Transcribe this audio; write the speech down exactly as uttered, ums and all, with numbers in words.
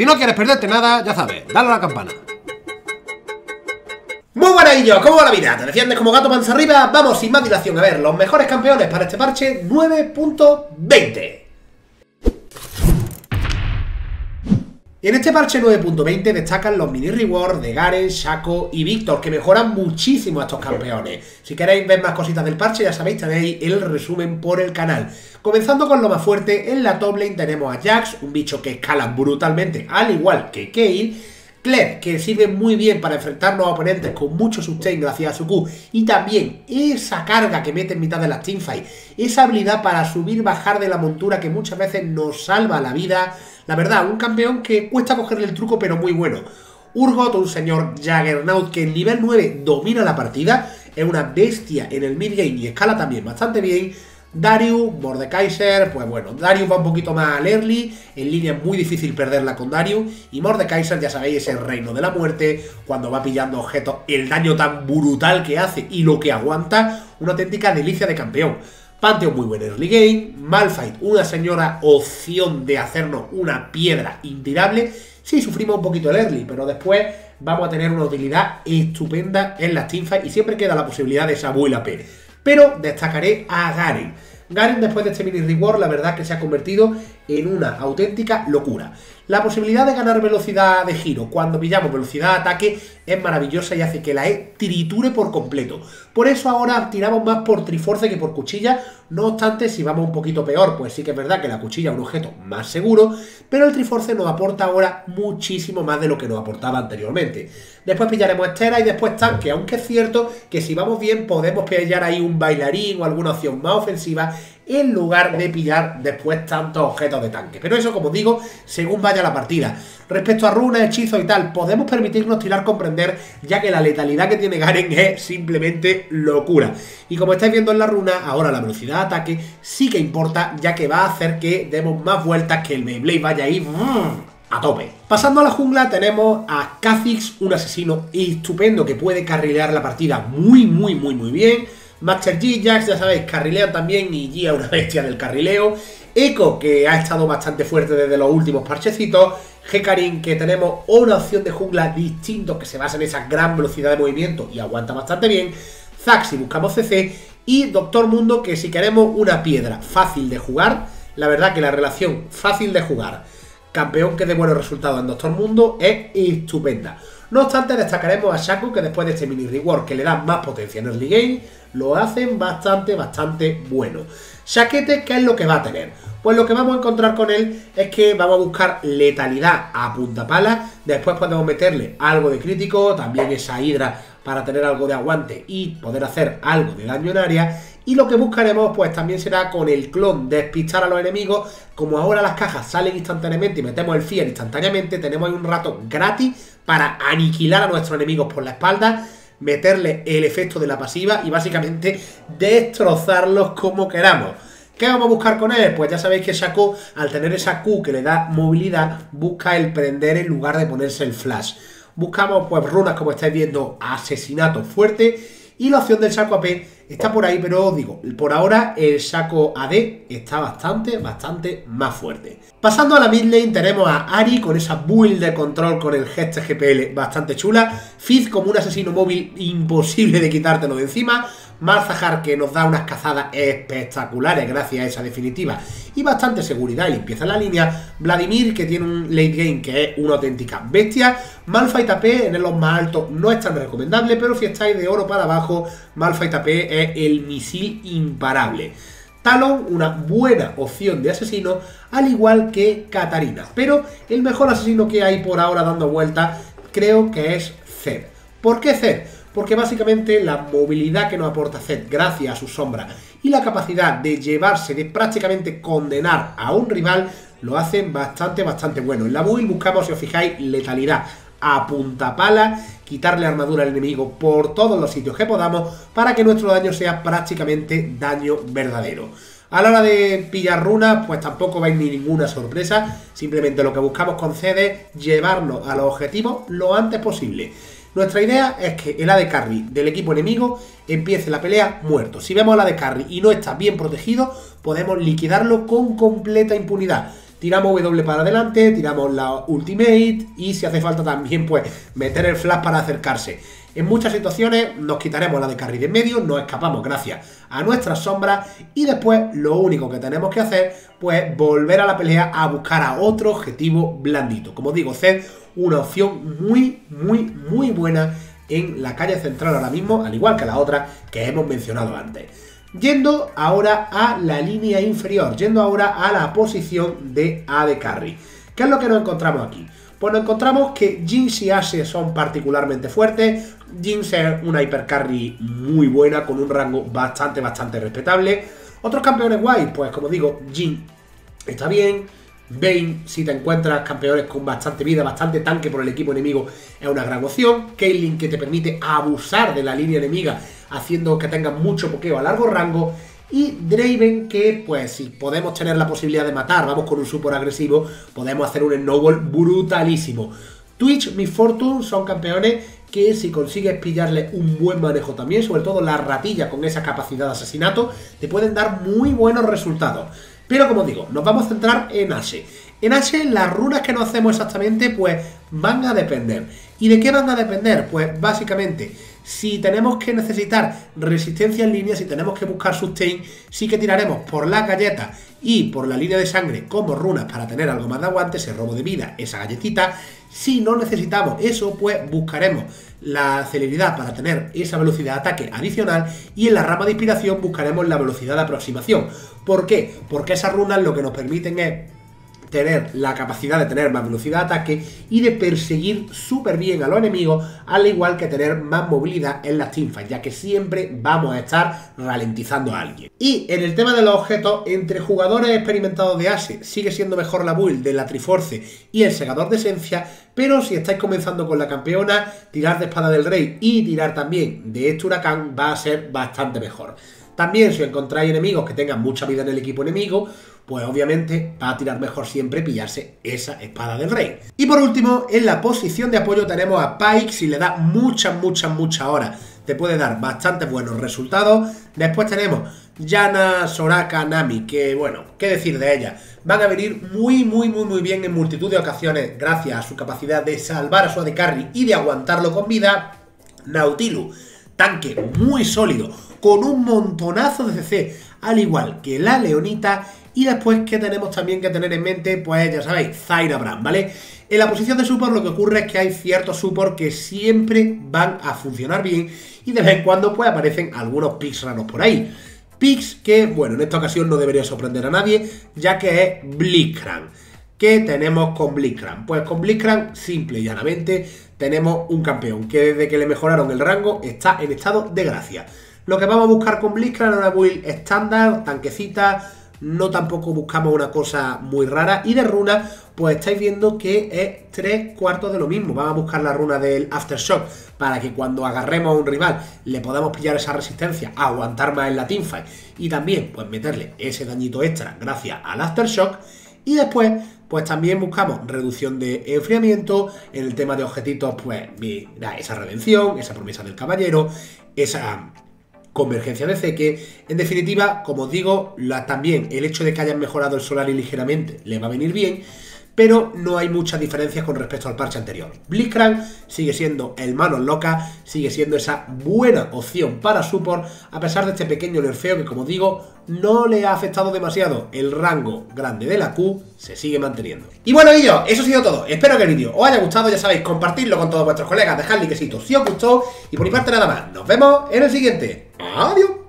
Si no quieres perderte nada, ya sabes, dale a la campana. Muy buenas, niños, ¿cómo va la vida? ¿Te defiendes como gato panza arriba? Vamos, sin más dilación, a ver, los mejores campeones para este parche nueve punto veinte. Y en este parche nueve punto veinte destacan los mini rewards de Garen, Shaco y Víctor, que mejoran muchísimo a estos campeones. Si queréis ver más cositas del parche, ya sabéis, tenéis el resumen por el canal. Comenzando con lo más fuerte, en la top lane tenemos a Jax, un bicho que escala brutalmente, al igual que Kayle. Kled, que sirve muy bien para enfrentarnos a oponentes con mucho sustain gracias a su Q, y también esa carga que mete en mitad de las teamfights, esa habilidad para subir, bajar de la montura que muchas veces nos salva la vida. La verdad, un campeón que cuesta cogerle el truco, pero muy bueno. Urgot, un señor Juggernaut que en nivel nueve domina la partida, es una bestia en el mid game y escala también bastante bien. Darius, Mordekaiser, pues bueno, Darius va un poquito más al early, en línea es muy difícil perderla con Darius, y Mordekaiser, ya sabéis, es el reino de la muerte, cuando va pillando objetos, el daño tan brutal que hace y lo que aguanta, una auténtica delicia de campeón. Pantheon, muy buen early game. Malphite, una señora opción de hacernos una piedra intirable. Sí, sufrimos un poquito el early, pero después vamos a tener una utilidad estupenda en las teamfights y siempre queda la posibilidad de esa buena P. Pero destacaré a Garen. Garen, después de este mini reward, la verdad es que se ha convertido en una auténtica locura. La posibilidad de ganar velocidad de giro cuando pillamos velocidad de ataque es maravillosa y hace que la E triture por completo. Por eso ahora tiramos más por Triforce que por cuchilla. No obstante, si vamos un poquito peor, pues sí que es verdad que la cuchilla es un objeto más seguro, pero el Triforce nos aporta ahora muchísimo más de lo que nos aportaba anteriormente. Después pillaremos estera y después tanque, aunque es cierto que si vamos bien podemos pillar ahí un bailarín o alguna opción más ofensiva, en lugar de pillar después tantos objetos de tanque. Pero eso, como digo, según vaya la partida. Respecto a runas, hechizos y tal, podemos permitirnos tirar comprender, ya que la letalidad que tiene Garen es simplemente locura. Y como estáis viendo en la runa, ahora la velocidad de ataque sí que importa, ya que va a hacer que demos más vueltas, que el Beyblade vaya ahí a tope. Pasando a la jungla tenemos a Kha'Zix, un asesino estupendo que puede carrilear la partida muy, muy, muy, muy bien. Master G, Jax, ya sabéis, carrilean también y G es una bestia del carrileo. Echo, que ha estado bastante fuerte desde los últimos parchecitos. Hecarim, que tenemos una opción de jungla distinto que se basa en esa gran velocidad de movimiento y aguanta bastante bien. Zac, si buscamos C C. Y Doctor Mundo, que si queremos una piedra fácil de jugar, la verdad que la relación fácil de jugar, campeón que dé buenos resultados en Doctor Mundo, es estupenda. No obstante, destacaremos a Shaco, que después de este mini reward que le da más potencia en early game, lo hacen bastante, bastante bueno. Shaquete, ¿qué es lo que va a tener? Pues lo que vamos a encontrar con él es que vamos a buscar letalidad a puntapalas, después podemos meterle algo de crítico, también esa hidra para tener algo de aguante y poder hacer algo de daño en área. Y lo que buscaremos pues también será con el clon despistar a los enemigos. Como ahora las cajas salen instantáneamente y metemos el Fear instantáneamente, tenemos ahí un rato gratis para aniquilar a nuestros enemigos por la espalda, meterle el efecto de la pasiva y básicamente destrozarlos como queramos. ¿Qué vamos a buscar con él? Pues ya sabéis que Shaco, al tener esa Q que le da movilidad, busca el prender en lugar de ponerse el flash. Buscamos pues runas, como estáis viendo, asesinato fuerte. Y la opción del Shaco A P está por ahí, pero os digo, por ahora el Shaco A D está bastante, bastante más fuerte. Pasando a la mid lane tenemos a Ahri con esa build de control con el Gest G P L bastante chula. Fizz como un asesino móvil imposible de quitártelo de encima. Malzahar, que nos da unas cazadas espectaculares gracias a esa definitiva y bastante seguridad y limpieza en la línea. Vladimir, que tiene un late game que es una auténtica bestia. Malphite A P en los más altos no es tan recomendable, pero si estáis de oro para abajo, Malphite A P es el misil imparable. Talon, una buena opción de asesino, al igual que Katarina, pero el mejor asesino que hay por ahora dando vueltas creo que es Zed. ¿Por qué Zed? Porque básicamente la movilidad que nos aporta Zed gracias a su sombra y la capacidad de llevarse, de prácticamente condenar a un rival, lo hacen bastante, bastante bueno. En la build buscamos, si os fijáis, letalidad a puntapala, quitarle armadura al enemigo por todos los sitios que podamos para que nuestro daño sea prácticamente daño verdadero. A la hora de pillar runas, pues tampoco vais ni ninguna sorpresa, simplemente lo que buscamos con Zed es llevarnos a los objetivos lo antes posible. Nuestra idea es que el A D Carry del equipo enemigo empiece la pelea muerto. Si vemos al A D Carry y no está bien protegido, podemos liquidarlo con completa impunidad. Tiramos W para adelante, tiramos la ultimate y si hace falta también pues meter el flash para acercarse. En muchas situaciones nos quitaremos la de carry de en medio, nos escapamos gracias a nuestras sombras y después lo único que tenemos que hacer pues volver a la pelea a buscar a otro objetivo blandito. Como digo, Zed, una opción muy, muy, muy buena en la calle central ahora mismo, al igual que la otra que hemos mencionado antes. Yendo ahora a la línea inferior, yendo ahora a la posición de A D Carry. ¿Qué es lo que nos encontramos aquí? Pues nos encontramos que Jinx y Ashe son particularmente fuertes. Jinx es una hipercarry muy buena, con un rango bastante, bastante respetable. Otros campeones guays, pues como digo, Jinx está bien. Vayne, si te encuentras campeones con bastante vida, bastante tanque por el equipo enemigo, es una gran opción. Caitlyn, que te permite abusar de la línea enemiga, haciendo que tengas mucho pokeo a largo rango. Y Draven, que pues si podemos tener la posibilidad de matar, vamos con un support agresivo, podemos hacer un snowball brutalísimo. Twitch, Miss Fortune son campeones que si consigues pillarle un buen manejo también, sobre todo la ratilla con esa capacidad de asesinato, te pueden dar muy buenos resultados. Pero como digo, nos vamos a centrar en Ashe. En Ashe las runas que no hacemos exactamente pues van a depender. ¿Y de qué van a depender? Pues básicamente, si tenemos que necesitar resistencia en línea, si tenemos que buscar sustain, sí que tiraremos por la galleta y por la línea de sangre como runas para tener algo más de aguante, ese robo de vida, esa galletita. Si no necesitamos eso, pues buscaremos la celeridad para tener esa velocidad de ataque adicional y en la rama de inspiración buscaremos la velocidad de aproximación. ¿Por qué? Porque esas runas lo que nos permiten es tener la capacidad de tener más velocidad de ataque y de perseguir súper bien a los enemigos, al igual que tener más movilidad en las teamfights, ya que siempre vamos a estar ralentizando a alguien. Y en el tema de los objetos, entre jugadores experimentados de Ashe sigue siendo mejor la build de la Triforce y el Segador de Esencia, pero si estáis comenzando con la campeona, tirar de Espada del Rey y tirar también de este huracán va a ser bastante mejor. También si encontráis enemigos que tengan mucha vida en el equipo enemigo, pues obviamente va a tirar mejor siempre pillarse esa Espada del Rey. Y por último, en la posición de apoyo tenemos a Pyke. Si le da muchas, muchas, muchas horas, te puede dar bastante buenos resultados. Después tenemos Janna, Soraka, Nami, que bueno, qué decir de ellas. Van a venir muy, muy, muy, muy bien en multitud de ocasiones gracias a su capacidad de salvar a su A D Carry y de aguantarlo con vida. Nautilus, tanque muy sólido, con un montonazo de C C, al igual que la Leonita. Y después que tenemos también que tener en mente, pues ya sabéis, Zaira Bran, ¿vale? En la posición de support lo que ocurre es que hay ciertos support que siempre van a funcionar bien y de vez en cuando pues aparecen algunos picks raros por ahí. Picks que, bueno, en esta ocasión no debería sorprender a nadie, ya que es Blitzcrank. ¿Qué tenemos con Blitzcrank? Pues con Blitzcrank, simple y llanamente, tenemos un campeón que desde que le mejoraron el rango está en estado de gracia. Lo que vamos a buscar con Blitzcrank es una build estándar, tanquecita, no tampoco buscamos una cosa muy rara. Y de runa, pues estáis viendo que es tres cuartos de lo mismo. Vamos a buscar la runa del Aftershock para que cuando agarremos a un rival le podamos pillar esa resistencia, aguantar más en la teamfight y también pues meterle ese dañito extra gracias al Aftershock. Y después, pues también buscamos reducción de enfriamiento, en el tema de objetitos, pues mira, esa redención, esa promesa del caballero, esa convergencia de ceque. En definitiva, como os digo, la, también el hecho de que hayan mejorado el solar y ligeramente le va a venir bien, pero no hay muchas diferencias con respecto al parche anterior. Blitzcrank sigue siendo el manos loca, sigue siendo esa buena opción para support, a pesar de este pequeño nerfeo que, como digo, no le ha afectado demasiado. El rango grande de la Q se sigue manteniendo. Y bueno, y yo, eso ha sido todo. Espero que el vídeo os haya gustado, ya sabéis, compartidlo con todos vuestros colegas, dejad likecito si os gustó, y por mi parte nada más. Nos vemos en el siguiente. Adiós.